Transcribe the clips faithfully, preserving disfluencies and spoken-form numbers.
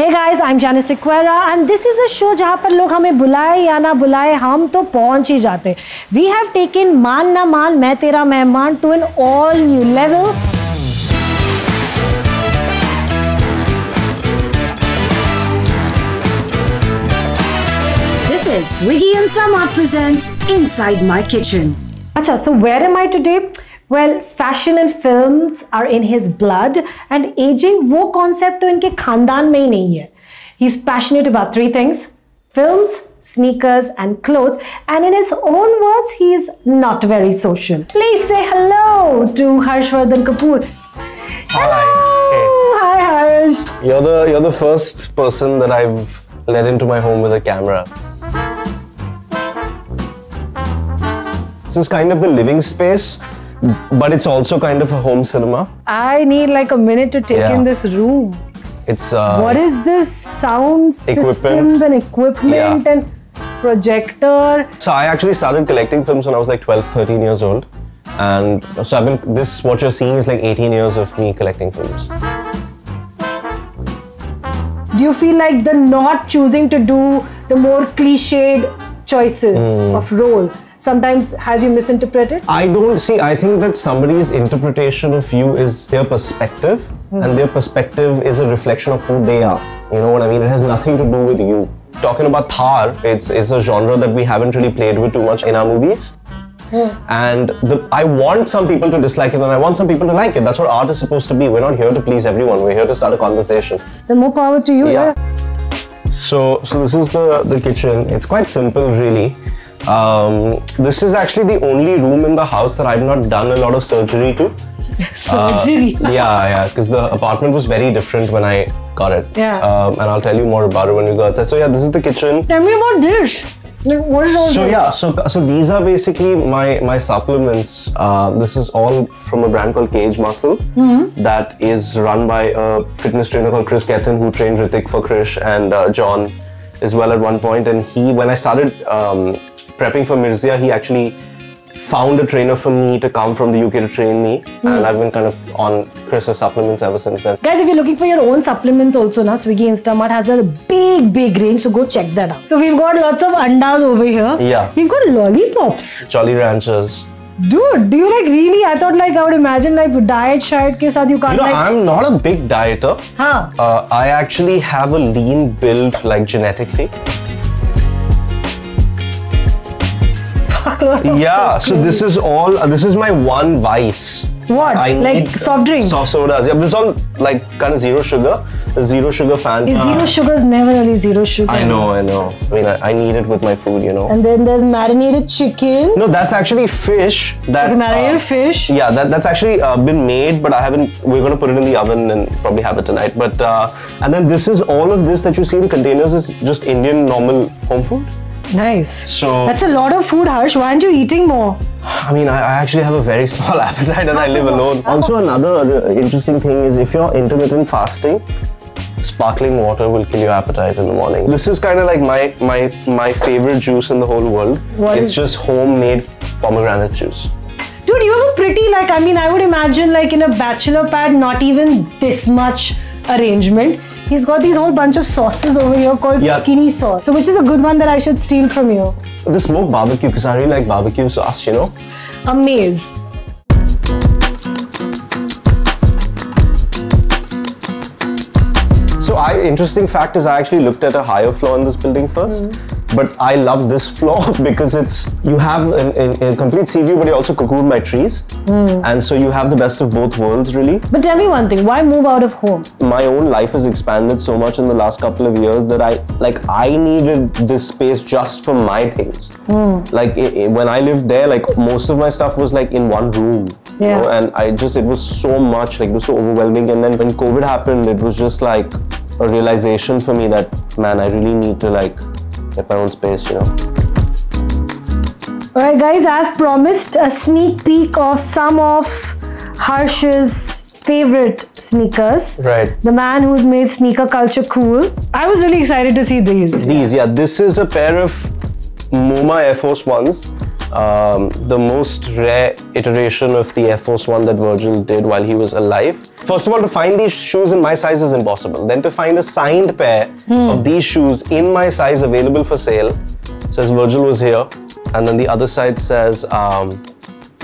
Hey guys, I'm Janice Sequeira and this is a show जहाँ पर लोग हमें बुलाए या ना बुलाए हम तो पहुँच ही जाते। We have taken मान ना मान मैं तेरा मेहमान to an all new level. This is Swiggy and Samad presents Inside My Kitchen. अच्छा, so where am I today? Well, fashion and films are in his blood and aging वो concept तो इनके खानदान में ही नहीं है. He's passionate about three things: films, sneakers and clothes, and in his own words he is not very social. Please say hello to Harshvardhan Kapoor. Hello. Hi, hey. Hi Harsh. You're the you're the first person that I've let into my home with a camera. This is kind of the living space, but it's also kind of a home cinema. I need like a minute to take yeah. in this room. It's uh, what is this sound systems and equipment yeah. and projector? So I actually started collecting films when I was like twelve, thirteen years old, and so I've been this what you're seeing is like eighteen years of me collecting films. Do you feel like the not choosing to do the more cliched choices mm. of role sometimes has you misinterpreted? I don't see. I think that somebody's interpretation of you is their perspective, mm-hmm. and their perspective is a reflection of who they are. You know what I mean? It has nothing to do with you. Talking about Thar, it's it's a genre that we haven't really played with too much in our movies. Yeah. And the, I want some people to dislike it and I want some people to like it. That's what art is supposed to be. We're not here to please everyone. We're here to start a conversation. Then more power to you. Yeah. yeah. So so this is the the kitchen. It's quite simple, really. Um, this is actually the only room in the house that I've not done a lot of surgery to. Surgery? Uh, yeah, yeah, because the apartment was very different when I got it. Yeah. Um, and I'll tell you more about it when we go outside. So yeah, this is the kitchen. Tell me about dish. Like, what is all so, this? Yeah, so yeah, so these are basically my, my supplements. Uh, this is all from a brand called Cage Muscle, mm-hmm. that is run by a fitness trainer called Chris Kethin, who trained Hrithik for Krish and uh, John as well at one point. And he, when I started um, prepping for Mirzia, he actually found a trainer for me to come from the U K to train me, mm. and I've been kind of on Chris's supplements ever since then. Guys, if you're looking for your own supplements also, na, Swiggy Instamart has a big, big range, so go check that out. So we've got lots of andas over here. Yeah. We've got lollipops. Jolly Ranchers. Dude, do you like really? I thought like I would imagine like diet shayad ke saath you can't. You know, like... I'm not a big dieter. Huh. Uh, I actually have a lean build like genetically. Yeah, so this is all, uh, this is my one vice. What? I like need, soft drinks? Soft sodas, yeah, but it's all like kind of zero sugar. A zero sugar fan. Is zero sugar is never really zero sugar. I know, I know. I mean, I, I need it with my food, you know. And then there's marinated chicken. No, that's actually fish. That, like marinated uh, fish? Yeah, that, that's actually uh, been made, but I haven't, we're going to put it in the oven and probably have it tonight. But, uh, and then this is, all of this that you see in containers is just Indian normal home food. Nice. So that's a lot of food, Harsh. Why aren't you eating more? I mean, I, I actually have a very small appetite and I live alone. Also, another interesting thing is if you're intermittent fasting, sparkling water will kill your appetite in the morning. This is kind of like my my my favorite juice in the whole world. What it's is just homemade pomegranate juice. Dude, you have a pretty, like, I mean, I would imagine like in a bachelor pad, not even this much arrangement. He's got these whole bunch of sauces over here called yeah. skinny sauce. So which is a good one that I should steal from you? The smoked barbecue, because I really like barbecue sauce, you know? Amaze. So I, interesting fact is I actually looked at a higher floor in this building first. Mm-hmm. But I love this floor because it's, you have a complete sea view, but you're also cocooned by trees. Mm. And so you have the best of both worlds, really. But tell me one thing, why move out of home? My own life has expanded so much in the last couple of years that I, like, I needed this space just for my things. Mm. Like, it, it, when I lived there, like, most of my stuff was, like, in one room. Yeah. You know? And I just, it was so much, like, it was so overwhelming. And then when COVID happened, it was just, like, a realization for me that, man, I really need to, like, get my own space, you know. Alright guys, as promised, a sneak peek of some of Harsh's favorite sneakers. Right. The man who's made sneaker culture cool. I was really excited to see these. These, yeah. This is a pair of MoMA Air Force ones um, the most rare iteration of the Air Force one that Virgil did while he was alive. First of all, to find these shoes in my size is impossible. Then to find a signed pair hmm. of these shoes in my size available for sale, says Virgil was here, and then the other side says um,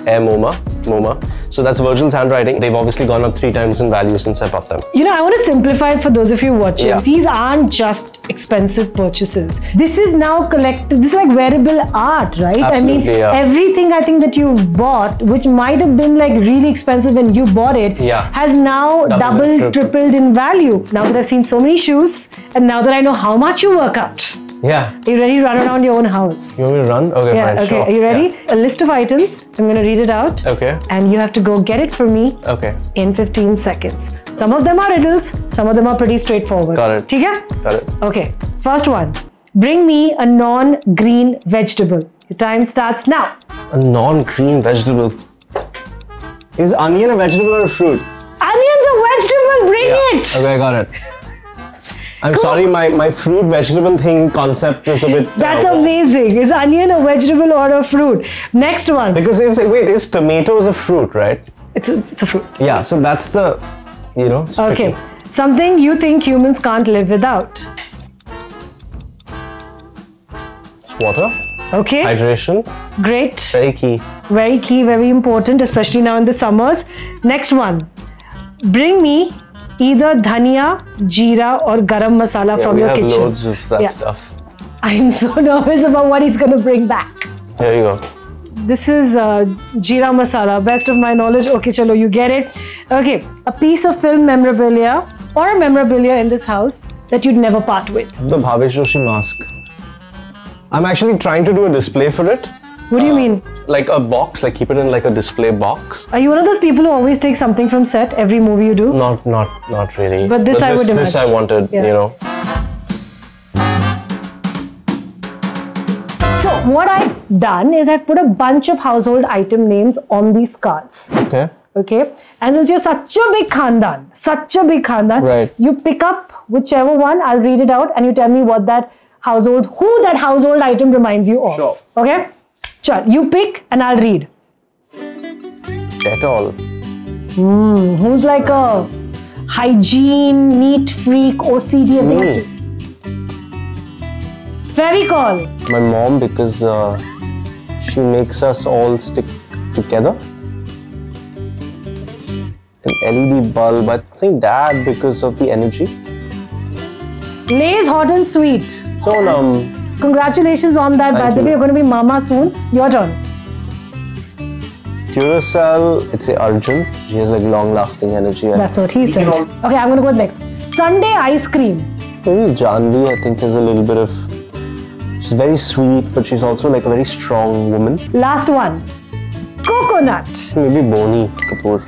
Air MoMA, MoMA. So that's Virgil's handwriting. They've obviously gone up three times in value since I bought them. You know, I want to simplify for those of you watching. Yeah. These aren't just expensive purchases. This is now collected, this is like wearable art, right? Absolutely, I mean, yeah. everything I think that you've bought, which might have been like really expensive when you bought it, yeah. has now doubled, doubled tripled. tripled in value. Now that I've seen so many shoes, and now that I know how much you work out. Yeah. Are you ready to run around your own house? You want me to run? Okay, yeah, fine, okay. Sure. Are you ready? Yeah. A list of items. I'm going to read it out. Okay. And you have to go get it for me. Okay. In fifteen seconds. Some of them are riddles. Some of them are pretty straightforward. Got it. Okay? Got it. Okay. First one. Bring me a non-green vegetable. Your time starts now. A non-green vegetable? Is onion a vegetable or a fruit? Onion's a vegetable. Bring yeah. it. Okay, got it. I'm cool. sorry, my, my fruit vegetable thing concept is a bit... That's uh, amazing. Is onion a vegetable or a fruit? Next one. Because it's, wait, is tomatoes a fruit, right? It's a, it's a fruit. Yeah, so that's the, you know, it's okay. tricky. Something you think humans can't live without. It's water. Okay. Hydration. Great. Very key. Very key, very important, especially now in the summers. Next one. Bring me either dhania, jeera or garam masala yeah, from your kitchen. Yeah, we have loads of that yeah. stuff. I'm so nervous about what it's going to bring back. There you go. This is uh, jeera masala, best of my knowledge. Okay, chalo, you get it. Okay, a piece of film memorabilia or a memorabilia in this house that you'd never part with. The Bhavesh Joshi mask. I'm actually trying to do a display for it. What do you uh, mean? Like a box, like keep it in like a display box. Are you one of those people who always take something from set every movie you do? Not, not, not really. But this but I this, would imagine. This I wanted, yeah. you know. So what I've done is I've put a bunch of household item names on these cards. Okay. Okay. And since you're such a big khandan, such a big khandan, right. you pick up whichever one, I'll read it out and you tell me what that household, who that household item reminds you of. Sure. Okay. Chal, you pick and I'll read. Dettol. Mm, who's like a hygiene, neat freak, O C D, I think. Mm. Fevicol. My mom, because uh, she makes us all stick together. An L E D bulb, I think dad because of the energy. Lay's hot and sweet. So numb. Congratulations on that. Thank by the you. way, you're going to be Mama soon. Your turn. Duracell, it's a Arjun. She has like long lasting energy. That's what he said. All... Okay, I'm going to go with next. Sunday ice cream. Maybe Janvi, I think, is a little bit of... She's very sweet, but she's also like a very strong woman. Last one. Coconut. Maybe Boney Kapoor.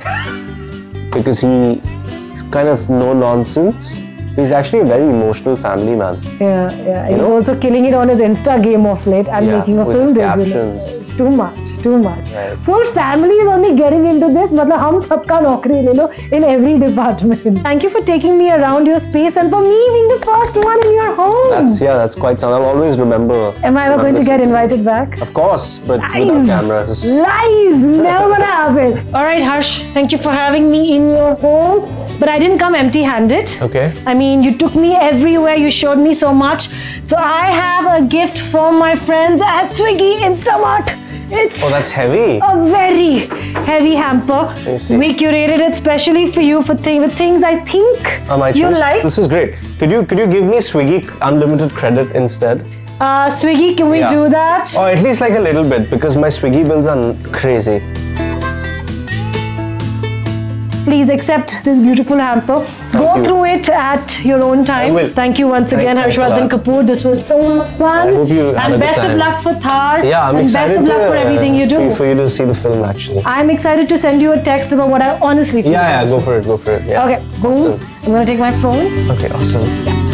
Because he, he's kind of no nonsense. He's actually a very emotional family man. Yeah, yeah. He's also killing it on his Insta game of late and yeah, making a film debut. Captions. It's too much, too much. Right. Poor family is only getting into this. Matlab, hum sabka naukri le lo in every department. Thank you for taking me around your space and for me being the first one in your home. That's yeah, that's quite something. I'll always remember. Am I ever going to get invited back? Of course, but Lies. without cameras. Lies! Never gonna happen. All right, Harsh. Thank you for having me in your home. But I didn't come empty-handed. Okay. I mean. You took me everywhere, you showed me so much. So I have a gift from my friends at Swiggy Instamart. It's oh, that's heavy. A very heavy hamper. We curated it specially for you for th things I think um, I you like. This is great. Could you could you give me Swiggy Unlimited credit instead? Uh, Swiggy, can we yeah. do that? Or at least like a little bit because my Swiggy bills are crazy. Please accept this beautiful hamper. Thank Go you. through it at your own time. I will. Thank you once again, Harshvardhan Kapoor. This was so much fun. I hope you had and a best good time. of luck for Thar. Yeah, I'm and excited. Best of luck to, for everything you do. For you to see the film, actually. I'm excited to send you a text about what I honestly feel. Yeah, yeah, go for it, go for it. Yeah. Okay, boom. Awesome. I'm going to take my phone. Okay, awesome. Yeah.